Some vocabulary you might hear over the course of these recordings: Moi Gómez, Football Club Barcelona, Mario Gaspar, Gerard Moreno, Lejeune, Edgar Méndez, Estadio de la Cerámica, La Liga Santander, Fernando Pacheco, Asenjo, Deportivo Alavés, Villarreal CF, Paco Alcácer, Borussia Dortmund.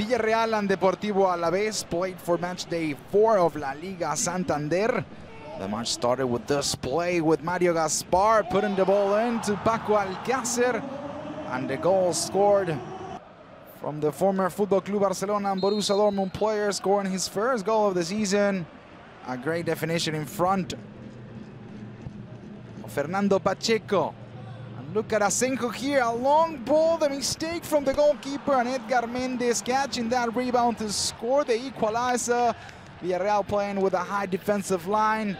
Villarreal and Deportivo Alavés played for match day 4 of La Liga Santander. The match started with this play with Mario Gaspar putting the ball in to Paco Alcácer, and the goal scored from the former Football Club Barcelona and Borussia Dortmund player, scoring his first goal of the season. A great definition in front of Fernando Pacheco. And look at Asenjo here, a long ball, the mistake from the goalkeeper, and Edgar Méndez catching that rebound to score the equalizer. Villarreal playing with a high defensive line.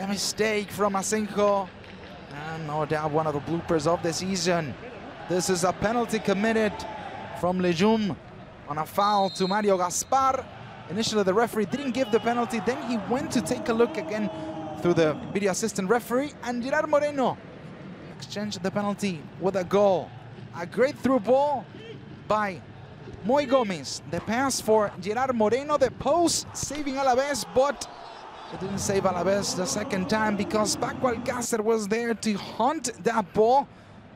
A mistake from Asenjo, and no doubt one of the bloopers of the season. This is a penalty committed from Lejeune on a foul to Mario Gaspar. Initially the referee didn't give the penalty, then he went to take a look again through the video assistant referee, and Gerard Moreno exchanged the penalty with a goal. A great through ball by Moi Gómez, the pass for Gerard Moreno, the post saving Alavés, but it didn't save Alavés the second time because Paco Alcácer was there to hunt that ball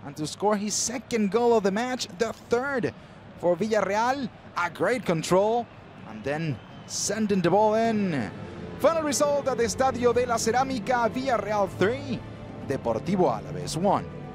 and to score his second goal of the match, the third for Villarreal. A great control and then sending the ball in. Final result at the Estadio de la Cerámica, Villarreal 3, Deportivo Alavés 1.